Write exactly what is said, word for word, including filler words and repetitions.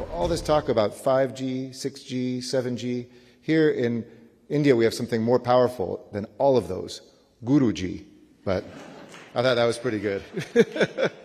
know, all this talk about five G, six G, seven G. Here in India, we have something more powerful than all of those, Guru Ji. But I thought that was pretty good.